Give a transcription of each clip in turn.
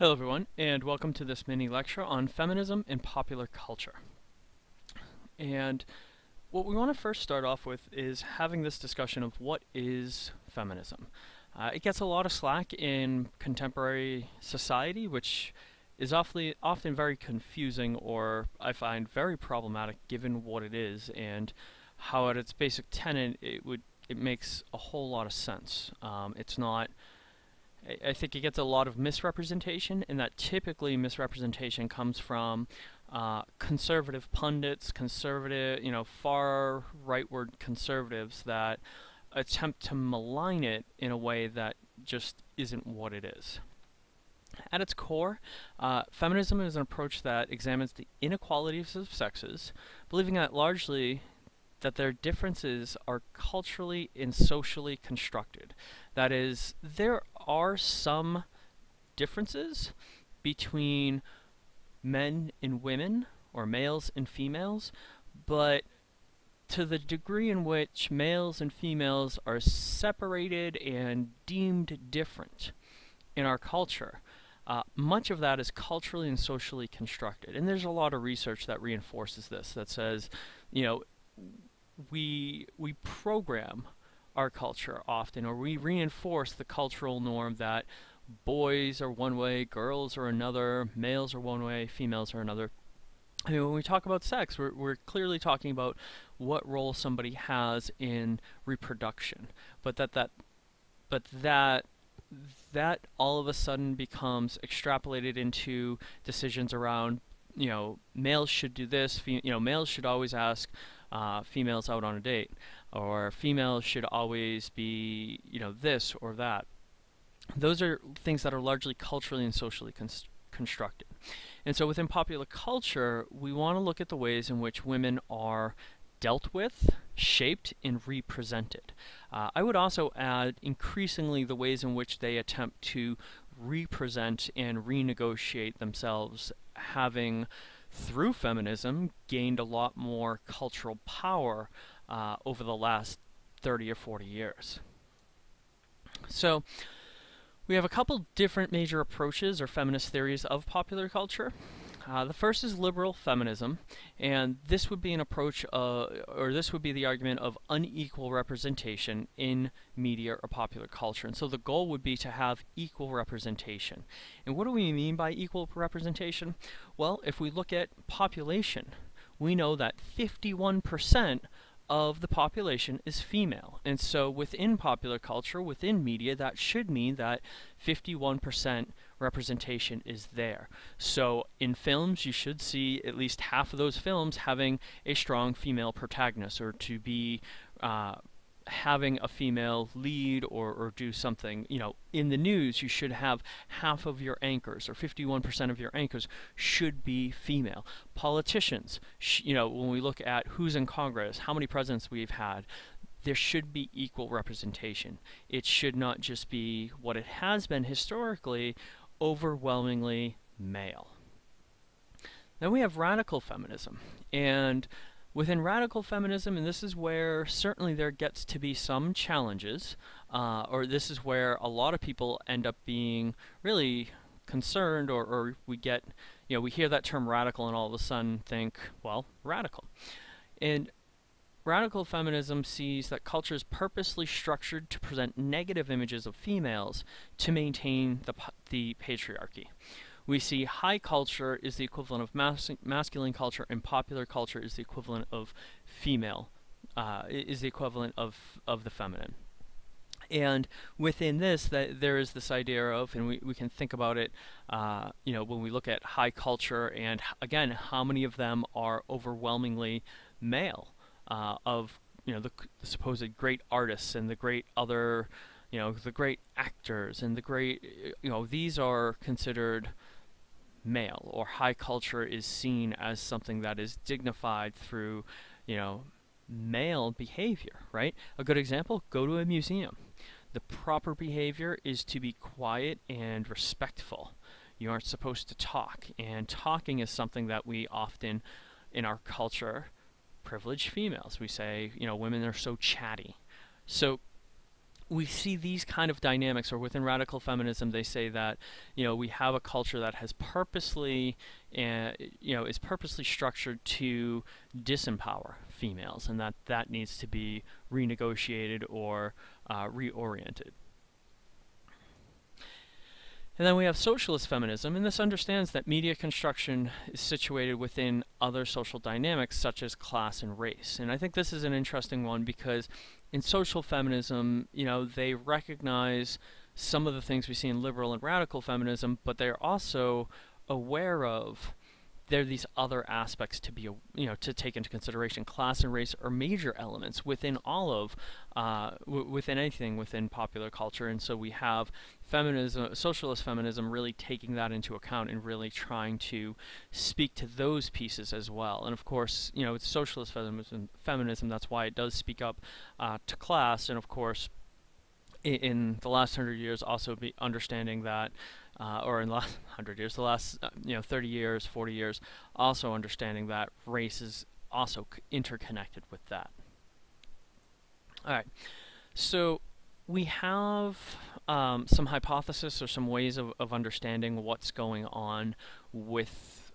Hello everyone, and welcome to this mini lecture on feminism and popular culture. And what we want to first start off with is having this discussion of what is feminism. It gets a lot of slack in contemporary society, which is often very confusing, or I find very problematic given what it is and how at its basic tenet it makes a whole lot of sense. It's not... I think it gets a lot of misrepresentation, and that typically misrepresentation comes from conservative pundits, far rightward conservatives that attempt to malign it in a way that just isn't what it is. At its core, feminism is an approach that examines the inequalities of sexes, believing that largely that their differences are culturally and socially constructed. That is, there are some differences between men and women, or males and females, but to the degree in which males and females are separated and deemed different in our culture, much of that is culturally and socially constructed. And there's a lot of research that reinforces this, that says, we program our culture often, or we reinforce the cultural norm that boys are one way, girls are another, males are one way, females are another. I mean, when we talk about sex, we're clearly talking about what role somebody has in reproduction, but that all of a sudden becomes extrapolated into decisions around, males should do this, males should always ask females out on a date, or females should always be, this or that. Those are things that are largely culturally and socially constructed. And so within popular culture, we want to look at the ways in which women are dealt with, shaped, and represented. I would also add increasingly the ways in which they attempt to represent and renegotiate themselves, having through feminism gained a lot more cultural power over the last 30 or 40 years. So we have a couple different major approaches or feminist theories of popular culture. The first is liberal feminism, and this would be an approach, this would be the argument of unequal representation in media or popular culture. And so the goal would be to have equal representation. And what do we mean by equal representation? Well, if we look at population, we know that 51% of the population is female. And so within popular culture, within media, that should mean that 51% representation is there. So in films, you should see at least half of those films having a strong female protagonist, or to be having a female lead, or do something. In the news, you should have half of your anchors, or 51% of your anchors should be female. Politicians, when we look at who's in Congress, how many presidents we've had, there should be equal representation. It should not just be what it has been historically, overwhelmingly male. Then we have radical feminism, and within radical feminism, and this is where certainly there gets to be some challenges, or this is where a lot of people end up being really concerned, or we get, we hear that term radical and all of a sudden think, well, radical. And radical feminism sees that culture is purposely structured to present negative images of females to maintain the patriarchy. We see high culture is the equivalent of masculine culture, and popular culture is the equivalent of female, is the equivalent of the feminine. And within this, there is this idea of, and we can think about it, when we look at high culture, and again, how many of them are overwhelmingly male? Of the supposed great artists and the great other, the great actors and the great, these are considered male, or high culture is seen as something that is dignified through, male behavior, right? A good example, go to a museum. The proper behavior is to be quiet and respectful. You aren't supposed to talk, and talking is something that we often, in our culture, privileged females. We say, women are so chatty. So we see these kind of dynamics, or within radical feminism, they say that, you know, we have a culture that has purposely, you know, is purposely structured to disempower females, and that that needs to be renegotiated or reoriented. And then we have socialist feminism, and this understands that media construction is situated within other social dynamics such as class and race. And I think this is an interesting one because in social feminism, you know, they recognize some of the things we see in liberal and radical feminism, but they're also aware of there are these other aspects to be, you know, to take into consideration. Class and race are major elements within all of, within anything within popular culture, and so we have feminism, socialist feminism, really taking that into account and really trying to speak to those pieces as well. And of course, you know, it's socialist feminism. That's why it does speak up to class, and of course, in the last 100 years, also be understanding that. Or in the last 100 years, the last 30 years, 40 years, also understanding that race is also interconnected with that. All right, so we have some hypotheses or some ways of understanding what's going on with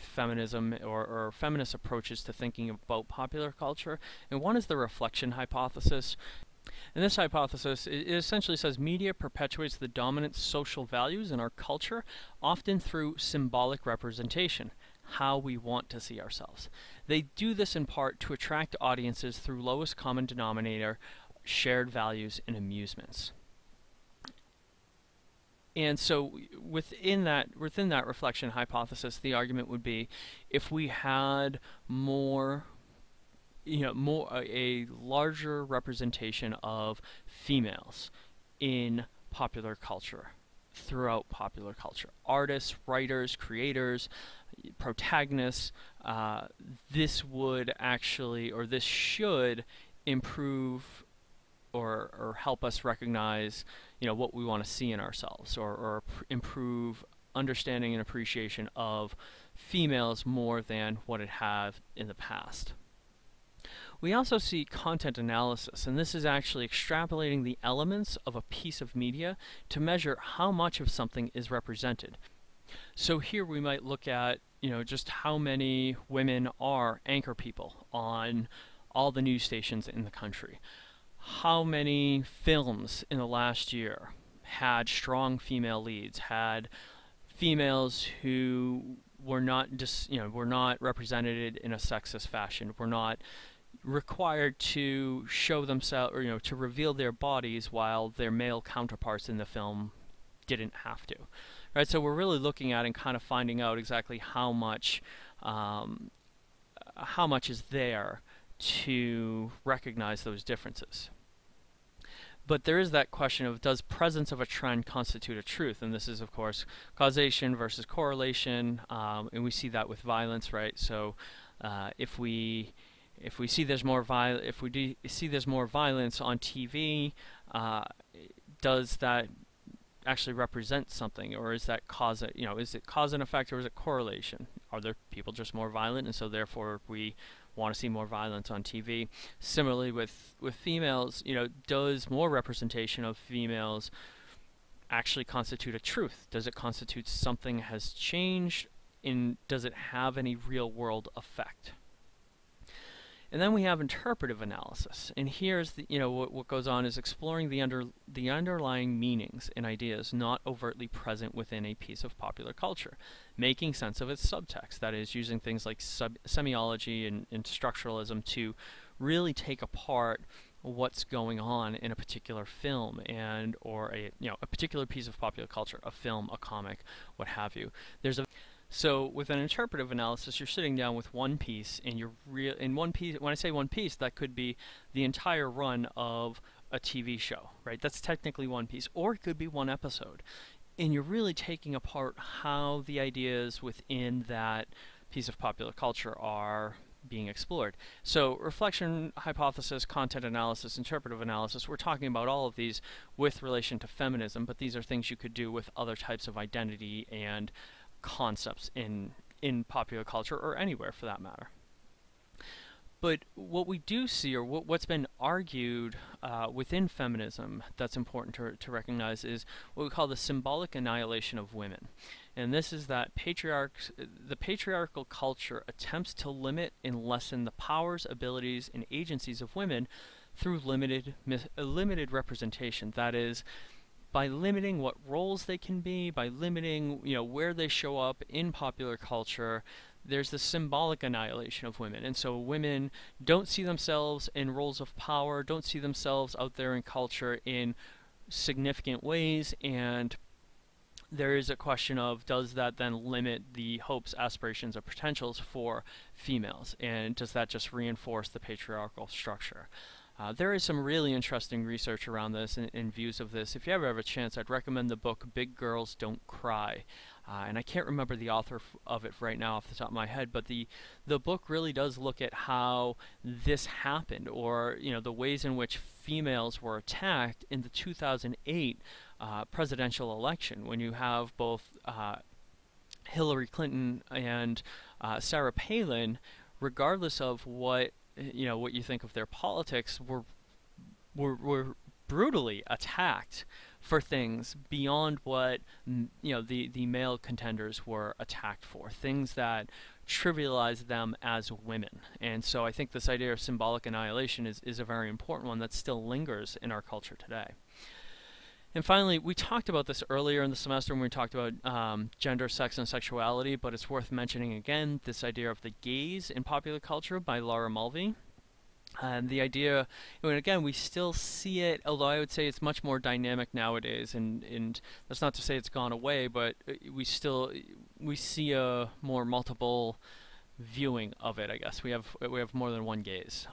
feminism or feminist approaches to thinking about popular culture, and one is the reflection hypothesis. And this hypothesis, it essentially says media perpetuates the dominant social values in our culture, often through symbolic representation, how we want to see ourselves. They do this in part to attract audiences through lowest common denominator, shared values and amusements. And so within that reflection hypothesis, the argument would be if we had more, you know, a larger representation of females in popular culture, throughout popular culture. Artists, writers, creators, protagonists, this would actually, or this should improve or help us recognize, you know, what we want to see in ourselves, or improve understanding and appreciation of females more than what it have in the past. We also see content analysis, and this is actually extrapolating the elements of a piece of media to measure how much of something is represented. So here we might look at, you know, just how many women are anchor people on all the news stations in the country. How many films in the last year had strong female leads, had females who were not just, you know, were not represented in a sexist fashion, were not required to show themselves, or, you know, to reveal their bodies while their male counterparts in the film didn't have to, right? So we're really looking at and kind of finding out exactly how much is there to recognize those differences. But there is that question of, does presence of a trend constitute a truth? And this is, of course, causation versus correlation, and we see that with violence, right? So if we see there's more violence on TV, does that actually represent something, or is that cause? You know, is it cause and effect, or is it correlation? Are there people just more violent, and so therefore we want to see more violence on TV? Similarly with females, you know, does more representation of females actually constitute a truth? Does it constitute something has changed, and does it have any real world effect? And then we have interpretive analysis, and here's the, you know, what goes on is exploring the underlying meanings and ideas not overtly present within a piece of popular culture, making sense of its subtext. That is, using things like semiology and structuralism to really take apart what's going on in a particular film and or a, you know, a particular piece of popular culture, a film, a comic, what have you. So with an interpretive analysis, you're sitting down with one piece, and you're in one piece. When I say one piece, that could be the entire run of a TV show, right? That's technically one piece, or it could be one episode, and you're really taking apart how the ideas within that piece of popular culture are being explored. So reflection hypothesis, content analysis, interpretive analysis, we're talking about all of these with relation to feminism, but these are things you could do with other types of identity and concepts in popular culture, or anywhere for that matter. But what we do see, or what's been argued within feminism that's important to recognize, is what we call the symbolic annihilation of women. And this is that the patriarchal culture attempts to limit and lessen the powers, abilities, and agencies of women through limited representation. That is, by limiting what roles they can be, by limiting where they show up in popular culture, there's the symbolic annihilation of women. And so women don't see themselves in roles of power, don't see themselves out there in culture in significant ways, and there is a question of, does that then limit the hopes, aspirations, or potentials for females? And does that just reinforce the patriarchal structure? There is some really interesting research around this and views of this. If you ever have a chance, I'd recommend the book Big Girls Don't Cry. And I can't remember the author of it right now off the top of my head, but the book really does look at how this happened, or the ways in which females were attacked in the 2008 presidential election, when you have both Hillary Clinton and Sarah Palin, regardless of what you think of their politics, were brutally attacked for things beyond what the male contenders were attacked for, things that trivialize them as women. And so I think this idea of symbolic annihilation is a very important one that still lingers in our culture today. And finally, we talked about this earlier in the semester when we talked about gender, sex, and sexuality, but it's worth mentioning again this idea of the gaze in popular culture by Laura Mulvey. And the idea, and again, we still see it, although I would say it's much more dynamic nowadays, and that's not to say it's gone away, but we see a more multiple viewing of it, I guess. We have more than one gaze.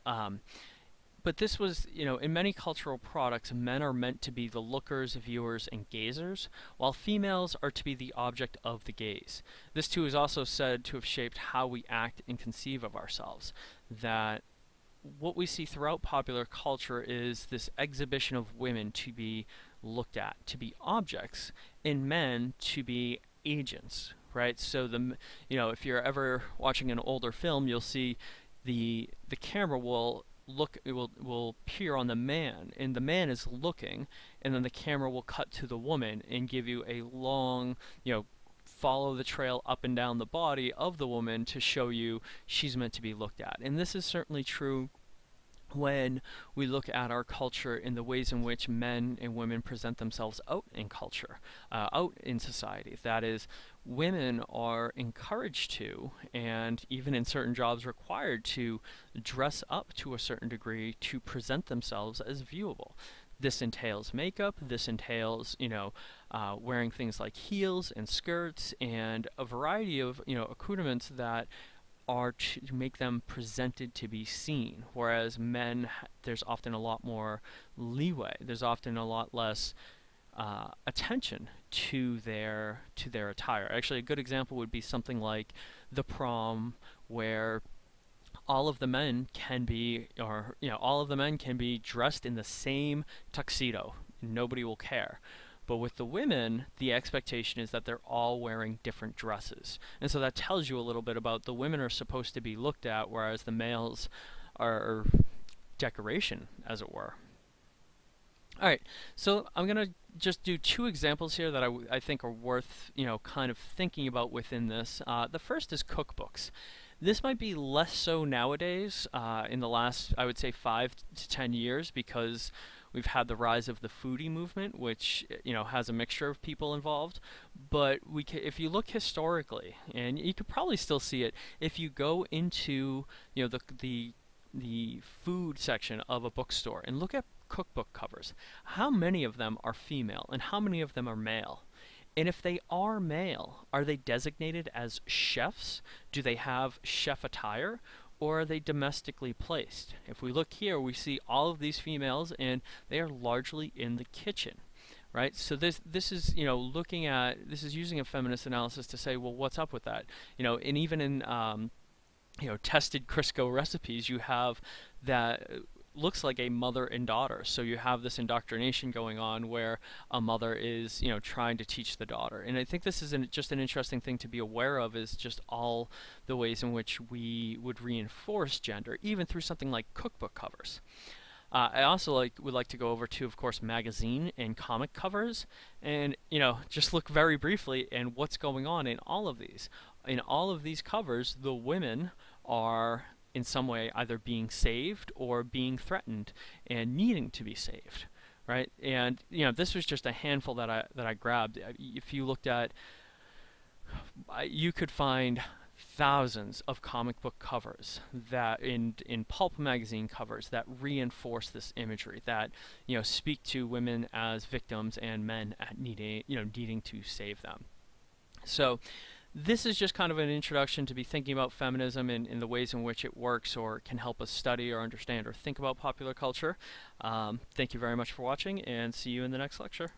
But this was, in many cultural products, men are meant to be the lookers, viewers, and gazers, while females are to be the object of the gaze. This too is also said to have shaped how we act and conceive of ourselves. That what we see throughout popular culture is this exhibition of women to be looked at, to be objects, and men to be agents, right? So if you're ever watching an older film, you'll see the camera will peer on the man, and the man is looking, and then the camera will cut to the woman and give you a long, follow the trail up and down the body of the woman to show you she's meant to be looked at. And this is certainly true when we look at our culture and the ways in which men and women present themselves out in culture, out in society. That is, women are encouraged to, and even in certain jobs required to, dress up to a certain degree to present themselves as viewable. This entails makeup, this entails, wearing things like heels and skirts and a variety of, accoutrements that are to make them presented to be seen, whereas men, there's often a lot more leeway. There's often a lot less attention to their attire. Actually, a good example would be something like the prom, where all of the men can be, all of the men can be dressed in the same tuxedo. Nobody will care. But with the women, the expectation is that they're all wearing different dresses. And so that tells you a little bit about the women are supposed to be looked at, whereas the males are decoration, as it were. All right, so I'm going to just do two examples here that I think are worth, kind of thinking about within this. The first is cookbooks. This might be less so nowadays, in the last, I would say, 5 to 10 years, because we've had the rise of the foodie movement, which has a mixture of people involved. But if you look historically, and you could probably still see it, if you go into the food section of a bookstore and look at cookbook covers, how many of them are female and how many of them are male? And if they are male, are they designated as chefs? Do they have chef attire? Or are they domestically placed? If we look here, we see all of these females, and they are largely in the kitchen, right? So this is, looking at, this is using a feminist analysis to say, well, what's up with that? And even in, tested Crisco recipes, you have that looks like a mother and daughter. So you have this indoctrination going on where a mother is, you know, trying to teach the daughter. And I think this is just an interesting thing to be aware of, is just all the ways in which we would reinforce gender, even through something like cookbook covers. I also would like to go over to, of course, magazine and comic covers, and, you know, just look very briefly at what's going on in all of these. In all of these covers, the women are in some way either being saved or being threatened and needing to be saved, right? And, you know, this was just a handful that I grabbed. If you looked at, you could find thousands of comic book covers that in pulp magazine covers that reinforce this imagery, that, you know, speak to women as victims and men at needing to save them. So this is just kind of an introduction to be thinking about feminism and the ways in which it works or can help us study or understand or think about popular culture. Thank you very much for watching, and see you in the next lecture.